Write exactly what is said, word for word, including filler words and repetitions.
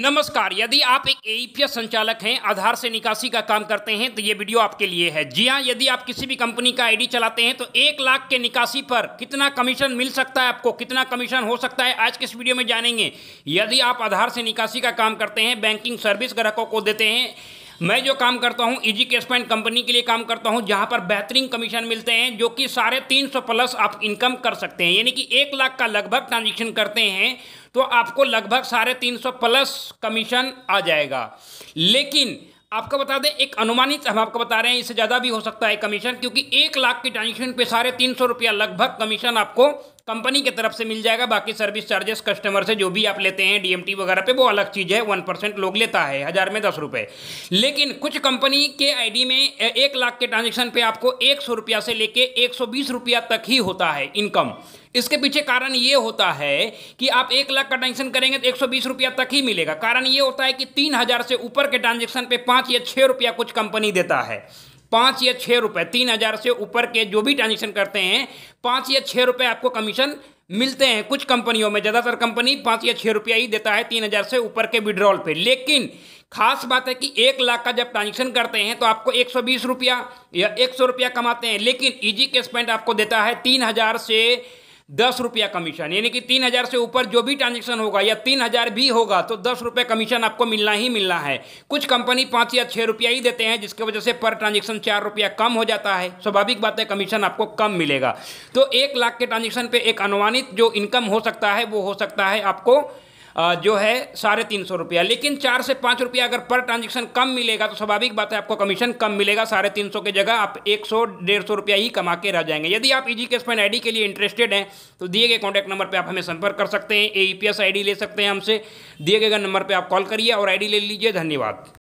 नमस्कार। यदि आप एक ए ई पी एस संचालक हैं, आधार से निकासी का काम करते हैं तो ये वीडियो आपके लिए है। जी हाँ, यदि आप किसी भी कंपनी का आईडी चलाते हैं तो एक लाख के निकासी पर कितना कमीशन मिल सकता है, आपको कितना कमीशन हो सकता है, आज के इस वीडियो में जानेंगे। यदि आप आधार से निकासी का काम करते हैं, बैंकिंग सर्विस ग्राहकों को देते हैं। मैं जो काम करता हूं इजी कैश पॉइंट कंपनी के लिए काम करता हूं, जहां पर बेहतरीन कमीशन मिलते हैं, जो कि साढ़े तीन सौ प्लस आप इनकम कर सकते हैं। यानी कि एक लाख का लगभग ट्रांजेक्शन करते हैं तो आपको लगभग साढ़े तीन सौ प्लस कमीशन आ जाएगा। लेकिन आपको बता दें, एक अनुमानित हम आपको बता रहे हैं, इससे ज़्यादा भी हो सकता है कमीशन, क्योंकि एक लाख के ट्रांजेक्शन पे साढ़े तीन सौ रुपया लगभग कमीशन आपको कंपनी की तरफ से मिल जाएगा। बाकी सर्विस चार्जेस कस्टमर से जो भी आप लेते हैं डी एम टी वगैरह पे, वो अलग चीज़ है। वन परसेंट लोग लेता है, हज़ार में दस रुपये। लेकिन कुछ कंपनी के आईडी में एक लाख के ट्रांजेक्शन पे आपको एक सौ रुपया से लेके एक सौ बीस रुपया तक ही होता है इनकम। इसके पीछे कारण ये होता है कि आप एक लाख का ट्रांजेक्शन करेंगे तो एक सौ बीस रुपया तक ही मिलेगा। कारण ये होता है कि तीन हज़ार से ऊपर के ट्रांजेक्शन पे पाँच या छः रुपया कुछ कंपनी देता है। पाँच या छः रुपये तीन हज़ार से ऊपर के जो भी ट्रांजेक्शन करते हैं, पाँच या छः रुपये आपको कमीशन मिलते हैं कुछ कंपनियों में। ज़्यादातर कंपनी पाँच या छः रुपया ही देता है तीन हज़ार से ऊपर के विड्रॉल पे। लेकिन खास बात है कि एक लाख का जब ट्रांजेक्शन करते हैं तो आपको एक सौ बीस रुपया या एक सौ रुपया कमाते हैं। लेकिन ईजी कैश पॉइंट आपको देता है तीन हज़ार से दस रुपया कमीशन। यानी कि तीन हज़ार से ऊपर जो भी ट्रांजेक्शन होगा या तीन हज़ार भी होगा तो दस रुपये कमीशन आपको मिलना ही मिलना है। कुछ कंपनी पाँच या छः रुपया ही देते हैं, जिसकी वजह से पर ट्रांजेक्शन चार रुपया कम हो जाता है। स्वाभाविक बात है कमीशन आपको कम मिलेगा। तो एक लाख के ट्रांजेक्शन पे एक अनुमानित जो इनकम हो सकता है, वो हो सकता है आपको जो है साढ़े तीन सौ रुपया। लेकिन चार से पाँच रुपया अगर पर ट्रांजेक्शन कम मिलेगा तो स्वाभाविक बात है आपको कमीशन कम मिलेगा। साढ़े तीन सौ की जगह आप एक सौ डेढ़ सौ रुपया ही कमा के रह जाएंगे। यदि आप इजी कैश पॉइंट आईडी के लिए इंटरेस्टेड हैं तो दिए गए कॉन्टैक्ट नंबर पे आप हमें संपर्क कर सकते हैं। A E P S ID ले सकते हैं हमसे। दिए गए नंबर पर आप कॉल करिए और आईडी ले लीजिए। धन्यवाद।